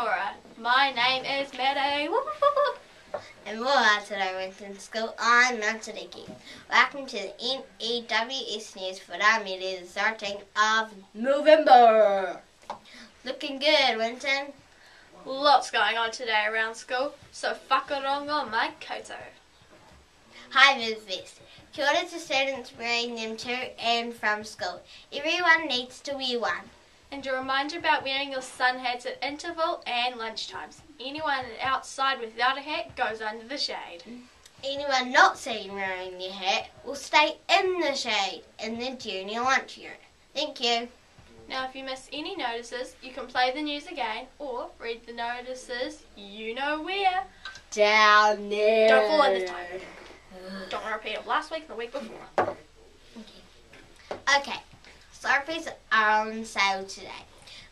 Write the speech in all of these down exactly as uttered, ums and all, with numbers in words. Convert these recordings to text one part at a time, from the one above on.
Kia ora. My name is Maddie. Whoop, whoop, whoop. And we're today Winston School. I'm Mansediki. Welcome to the N E W S news for Rāmere, the thirteenth of November. Looking good, Winston. Lots going on today around school, so whakarongo mai koutou. H I VIZ VESTS. Kia ora to students wearing them to and from school. Everyone needs to wear one. And a reminder about wearing your sun hats at interval and lunch times. Anyone outside without a hat goes under the shade. Anyone not seen wearing their hat will stay in the shade in the junior lunch unit. Thank you. Now if you miss any notices, you can play the news again or read the notices you know where. Down there. Don't fall in this time. Don't want to repeat it last week and the week before. Okay. Okay. Slurpees are on sale today.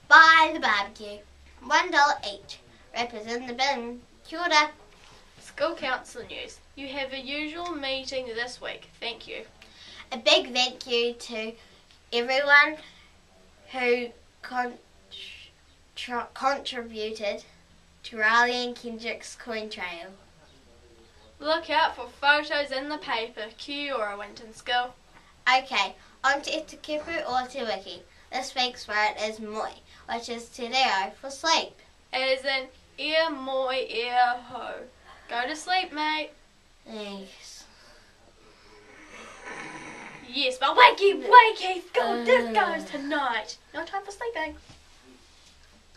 Buy the barbecue. One dollar each. Wrappers in the bin. Kia ora. School council news. You have a usual meeting this week. Thank you. A big thank you to everyone who contr contributed to Riley and Kendrick's coin trail. Look out for photos in the paper. Kia ora, Winston School. Okay, on to Te Kupu ō te Wiki. This week's word is moi, which is te reo for sleep. It is an ia moi ia ho. Go to sleep, mate. Thanks. Yes, but wakey, wakey, school uh, discos tonight. No time for sleeping.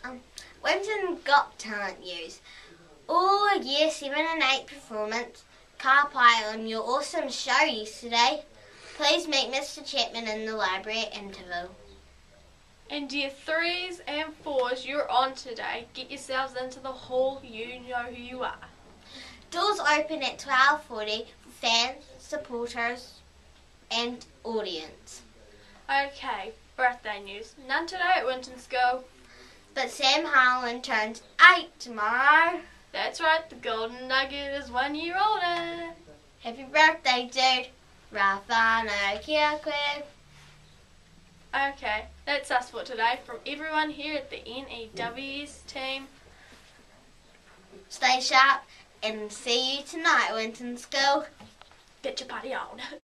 Um, Winton's Got Talent news. All year seven and eight performance. Ka pai on your awesome show yesterday. Please meet Mister Chapman in the library at interval. And dear threes and fours, you're on today. Get yourselves into the hall, you know who you are. Doors open at twelve forty for fans, supporters and audience. Okay, birthday news. None today at Winston School. But Sam Harland turns eight tomorrow. That's right, the Golden Nugget is one year older. Happy birthday, dude. Ra whanau kia koe. Okay, that's us for today from everyone here at the N E W S team. Stay sharp and see you tonight, Winton School. Get your party on.